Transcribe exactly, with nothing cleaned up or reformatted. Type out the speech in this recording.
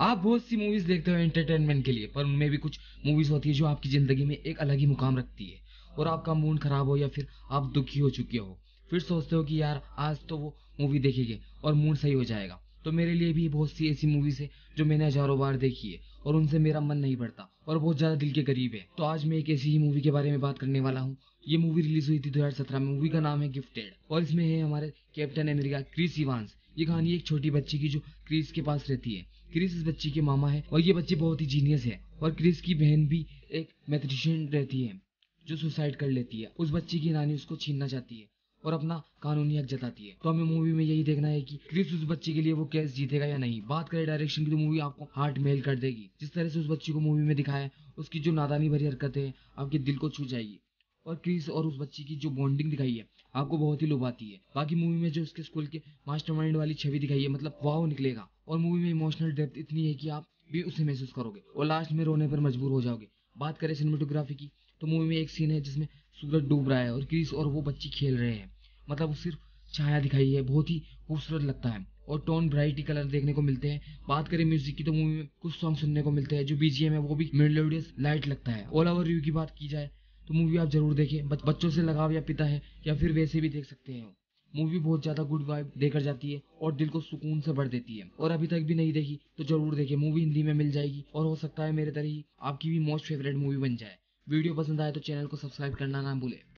आप बहुत सी मूवीज देखते हो एंटरटेनमेंट के लिए, पर उनमें भी कुछ मूवीज होती है जो आपकी जिंदगी में एक अलग ही मुकाम रखती है और आपका मूड खराब हो या फिर आप दुखी हो चुके हो, फिर सोचते हो कि यार आज तो वो मूवी देखेंगे और मूड सही हो जाएगा। तो मेरे लिए भी बहुत सी ऐसी मूवीज है जो मैंने हजारों बार देखी है और उनसे मेरा मन नहीं बढ़ता और बहुत ज़्यादा दिल के करीब है। तो आज मैं एक ऐसी ही मूवी के बारे में बात करने वाला हूँ। ये मूवी रिलीज हुई थी दो हज़ार सत्रह में। मूवी का नाम है गिफ्टेड और इसमें है हमारे कैप्टन अमेरिका क्रिस इवांस। ये कहानी एक छोटी बच्ची की जो क्रिस के पास रहती है। क्रिस इस बच्ची के मामा है और ये बच्ची बहुत ही जीनियस है और क्रिस की बहन भी एक मैथमेटिशियन रहती है जो सुसाइड कर लेती है। उस बच्ची की नानी उसको छीनना चाहती है और अपना कानूनी हक जताती है। तो हमें मूवी में यही देखना है कि क्रिस उस बच्चे के लिए वो केस जीतेगा या नहीं। बात करें डायरेक्शन की तो मूवी आपको हार्ट मेल कर देगी। जिस तरह से उस बच्ची को मूवी में दिखाया है, उसकी जो नादानी भरी हरकतें हैं आपके दिल को छू जाएगी और क्रिस और उस बच्ची की जो बॉन्डिंग दिखाई है आपको बहुत ही लुभाती है। बाकी मूवी में जो उसके स्कूल के मास्टरमाइंड वाली छवि दिखाई है, मतलब वाव निकलेगा। और मूवी में इमोशनल डेप्थ इतनी है कि आप भी उसे महसूस करोगे और लास्ट में रोने पर मजबूर हो जाओगे। बात करें सिनेमेटोग्राफी की तो मूवी में एक सीन है जिसमें सूरज डूब रहा है और क्रिस और वो बच्ची खेल रहे हैं, मतलब वो सिर्फ छाया दिखाई है, बहुत ही खूबसूरत लगता है और टोन ब्राइटी कलर देखने को मिलते हैं। बात करें म्यूजिक की तो मूवी में कुछ सॉन्ग सुनने को मिलते हैं जो बीजीएम है वो भी मेलोडियस लाइट लगता है। ऑल ओवर रिव्यू की बात की जाए तो मूवी आप जरूर देखें। बच, बच्चों से लगाव या पिता है या फिर वैसे भी देख सकते हैं। मूवी बहुत ज़्यादा गुड वाइब देकर जाती है और दिल को सुकून से भर देती है। और अभी तक भी नहीं देखी तो जरूर देखें। मूवी हिंदी में मिल जाएगी और हो सकता है मेरे तरह ही आपकी भी मोस्ट फेवरेट मूवी बन जाए। वीडियो पसंद आए तो चैनल को सब्सक्राइब करना ना भूलें।